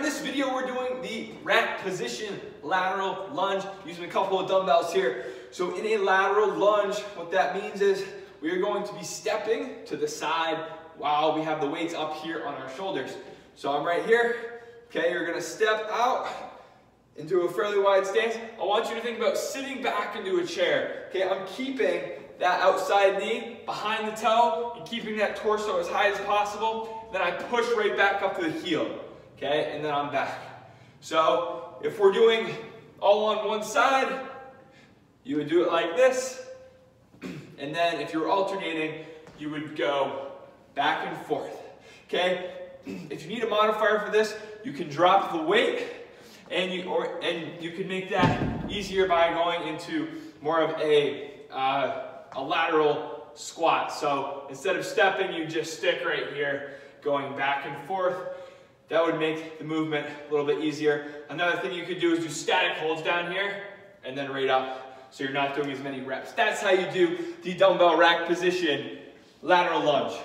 in this video, we're doing the rack position lateral lunge using a couple of dumbbells here. So in a lateral lunge, what that means is we are going to be stepping to the side while we have the weights up here on our shoulders. So I'm right here. Okay, you're gonna step out into a fairly wide stance. I want you to think about sitting back into a chair. Okay, I'm keeping that outside knee behind the toe and keeping that torso as high as possible. Then I push right back up to the heel. Okay, and then I'm back. So if we're doing all on one side, you would do it like this. And then if you're alternating, you would go back and forth. Okay, if you need a modifier for this, you can drop the weight and you can make that easier by going into more of a lateral squat. So instead of stepping, you just stick right here, going back and forth. That would make the movement a little bit easier. Another thing you could do is do static holds down here and then right up, so you're not doing as many reps. That's how you do the dumbbell rack position lateral lunge.